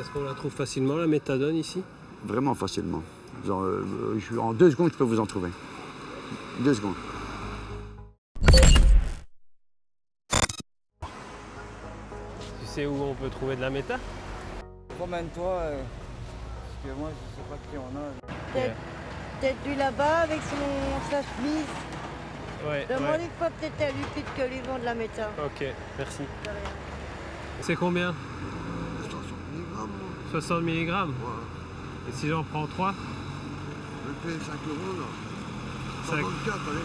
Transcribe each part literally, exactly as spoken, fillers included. Est-ce qu'on la trouve facilement, la méthadone, ici? Vraiment facilement. Genre, euh, je, en deux secondes, je peux vous en trouver. Deux secondes. Tu sais où on peut trouver de la méta? Promène-toi, euh, parce que moi, je sais pas qui on a. Peut-être ouais. Peut lui là-bas, avec son, sa chemise. Ouais, demandez ouais. Quoi peut-être à lui, plus que lui vend de la méta. Ok, merci. C'est combien? soixante milligrammes. Ouais. Et si j'en prends trois? Je paye cinq euros là. cinq... quatre, allez,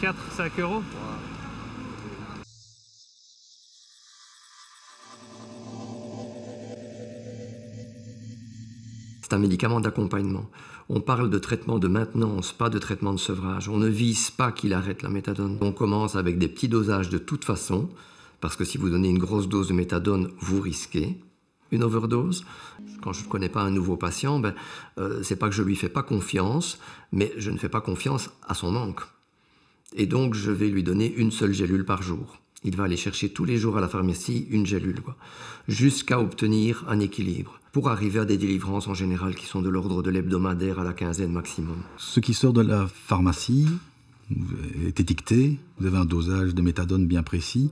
quatre. quatre, cinq euros? Ouais. C'est un médicament d'accompagnement. On parle de traitement de maintenance, pas de traitement de sevrage. On ne vise pas qu'il arrête la méthadone. On commence avec des petits dosages de toute façon, parce que si vous donnez une grosse dose de méthadone, vous risquez une overdose. Quand je ne connais pas un nouveau patient, ben, euh, c'est pas que je lui fais pas confiance, mais je ne fais pas confiance à son manque. Et donc je vais lui donner une seule gélule par jour. Il va aller chercher tous les jours à la pharmacie une gélule, jusqu'à obtenir un équilibre, pour arriver à des délivrances en général qui sont de l'ordre de l'hebdomadaire à la quinzaine maximum. Ce qui sort de la pharmacie est étiqueté, vous avez un dosage de méthadone bien précis.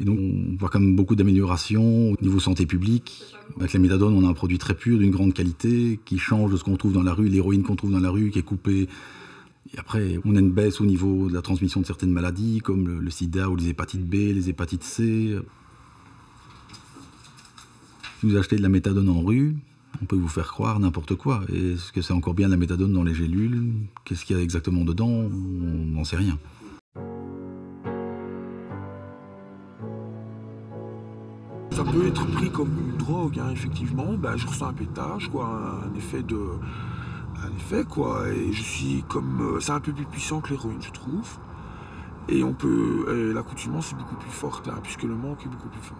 Et donc, on voit quand même beaucoup d'améliorations au niveau santé publique. Avec la méthadone, on a un produit très pur, d'une grande qualité, qui change de ce qu'on trouve dans la rue, l'héroïne qu'on trouve dans la rue, qui est coupée. Et après, on a une baisse au niveau de la transmission de certaines maladies, comme le, le sida ou les hépatites B, les hépatites C. Si vous achetez de la méthadone en rue, on peut vous faire croire n'importe quoi. Est-ce que c'est encore bien de la méthadone dans les gélules? Qu'est-ce qu'il y a exactement dedans? On n'en sait rien. Ça peut être pris comme une drogue, hein, effectivement. Ben, je ressens un pétage, quoi, un effet de, un effet, quoi. Et je suis comme, c'est un peu plus puissant que l'héroïne, je trouve. Et on peut, et l'accoutumance est beaucoup plus forte, hein, puisque le manque est beaucoup plus fort.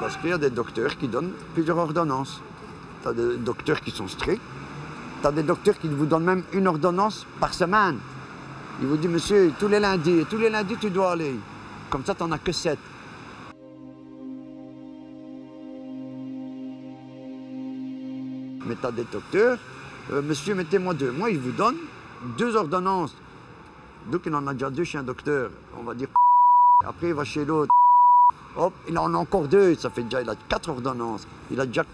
Parce qu'il y a des docteurs qui donnent plusieurs ordonnances. Tu as des docteurs qui sont stricts, tu as des docteurs qui vous donnent même une ordonnance par semaine. Ils vous disent, monsieur, tous les lundis, tous les lundis tu dois aller. Comme ça, tu n'en as que sept. Mais tu as des docteurs, euh, monsieur, mettez-moi deux. Moi, ils vous donnent deux ordonnances. Donc, il en a déjà deux chez un docteur. On va dire, après, il va chez l'autre. Hop, il en a encore deux, ça fait déjà, il a quatre ordonnances. Il a déjà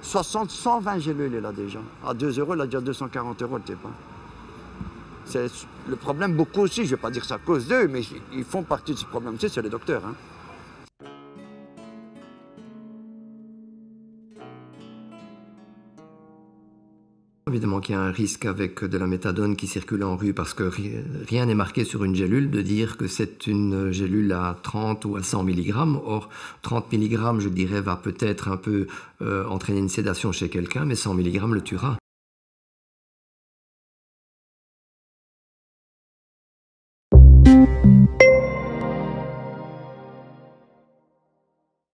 soixante, cent vingt gélules, il a déjà. À deux euros, il a déjà deux cent quarante euros, tu sais pas. C'est le problème, beaucoup aussi, je vais pas dire ça à cause d'eux, mais ils font partie de ce problème aussi, c'est les docteurs. Hein. Évidemment qu'il y a un risque avec de la méthadone qui circule en rue parce que rien n'est marqué sur une gélule de dire que c'est une gélule à trente ou à cent milligrammes. Or, trente milligrammes, je dirais, va peut-être un peu euh, entraîner une sédation chez quelqu'un, mais cent milligrammes le tuera.